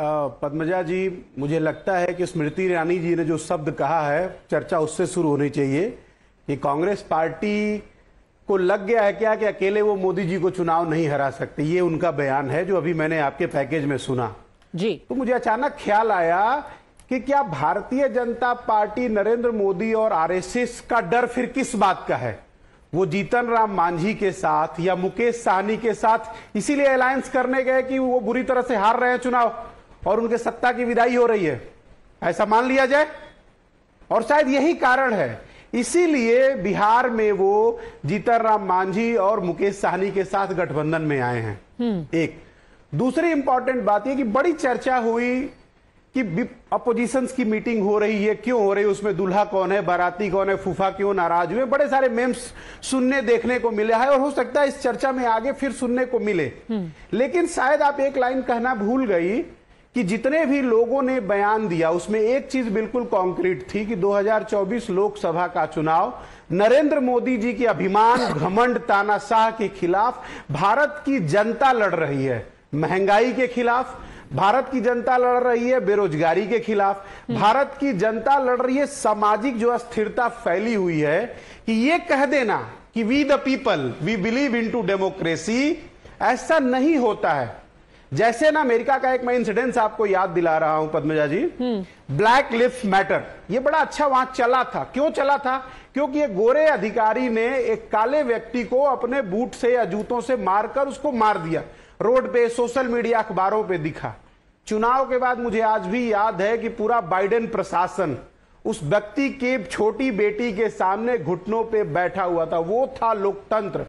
पद्मजा जी, मुझे लगता है कि स्मृति ईरानी जी ने जो शब्द कहा है, चर्चा उससे शुरू होनी चाहिए कि कांग्रेस पार्टी को लग गया है क्या कि अकेले वो मोदी जी को चुनाव नहीं हरा सकते। ये उनका बयान है जो अभी मैंने आपके पैकेज में सुना जी। तो मुझे अचानक ख्याल आया कि क्या भारतीय जनता पार्टी, नरेंद्र मोदी और RSS का डर फिर किस बात का है? वो जीतन राम मांझी के साथ या मुकेश सहनी के साथ इसीलिए अलायंस करने गए कि वो बुरी तरह से हार रहे हैं चुनाव और उनके सत्ता की विदाई हो रही है, ऐसा मान लिया जाए। और शायद यही कारण है, इसीलिए बिहार में वो जीतन राम मांझी और मुकेश सहनी के साथ गठबंधन में आए हैं। एक दूसरी इंपॉर्टेंट बात यह कि बड़ी चर्चा हुई कि अपोजिशंस की मीटिंग हो रही है, क्यों हो रही है, उसमें दूल्हा कौन है, बाराती कौन है, फूफा क्यों नाराज हुए, बड़े सारे मेम्स सुनने देखने को मिले हैं और हो सकता है इस चर्चा में आगे फिर सुनने को मिले। लेकिन शायद आप एक लाइन कहना भूल गई कि जितने भी लोगों ने बयान दिया उसमें एक चीज बिल्कुल कॉन्क्रीट थी कि 2024 लोकसभा का चुनाव नरेंद्र मोदी जी के अभिमान, घमंड, तानाशाह के खिलाफ भारत की जनता लड़ रही है, महंगाई के खिलाफ भारत की जनता लड़ रही है, बेरोजगारी के खिलाफ भारत की जनता लड़ रही है, सामाजिक जो अस्थिरता फैली हुई है। कि ये कह देना कि we the people we believe in to democracy, ऐसा नहीं होता है। जैसे ना अमेरिका का एक मैं इंसिडेंस आपको याद दिला रहा हूं Padmaja ji, black lives matter, ये बड़ा अच्छा वहां चला था। क्यों चला था? क्योंकि एक गोरे अधिकारी ने एक काले व्यक्ति को अपने बूट से या जूतों से मारकर उसको मार दिया, रोड पे, सोशल मीडिया, अखबारों पे दिखा। चुनाव के बाद मुझे आज भी याद है कि पूरा बाइडेन प्रशासन उस व्यक्ति के छोटी बेटी के सामने घुटनों पे बैठा हुआ था। वो था लोकतंत्र।